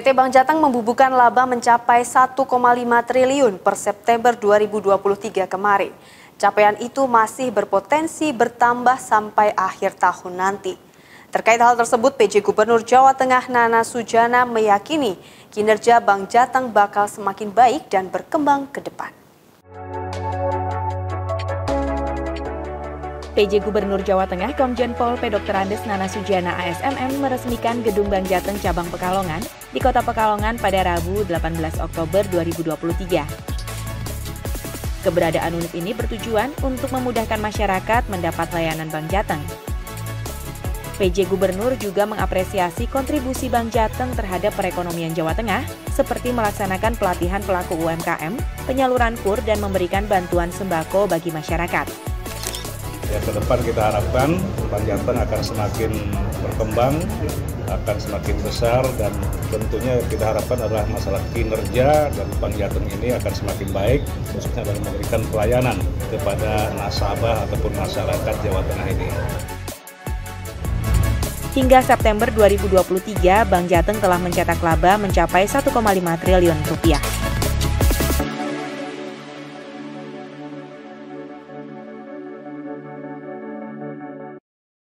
PT. Bank Jateng membubuhkan laba mencapai 1,5 triliun per September 2023 kemarin. Capaian itu masih berpotensi bertambah sampai akhir tahun nanti. Terkait hal tersebut, PJ Gubernur Jawa Tengah Nana Sujana meyakini kinerja Bank Jateng bakal semakin baik dan berkembang ke depan. PJ Gubernur Jawa Tengah Komjen Pol P. Dr. Andes Nana Sujana ASMM meresmikan Gedung Bank Jateng Cabang Pekalongan di Kota Pekalongan pada Rabu 18 Oktober 2023. Keberadaan unit ini bertujuan untuk memudahkan masyarakat mendapat layanan Bank Jateng. PJ Gubernur juga mengapresiasi kontribusi Bank Jateng terhadap perekonomian Jawa Tengah seperti melaksanakan pelatihan pelaku UMKM, penyaluran KUR, dan memberikan bantuan sembako bagi masyarakat. Ya, ke depan kita harapkan Bank Jateng akan semakin berkembang, akan semakin besar, dan tentunya kita harapkan adalah masalah kinerja dan Bank Jateng ini akan semakin baik, khususnya dalam memberikan pelayanan kepada nasabah ataupun masyarakat Jawa Tengah ini. Hingga September 2023, Bank Jateng telah mencetak laba mencapai 1,5 triliun rupiah.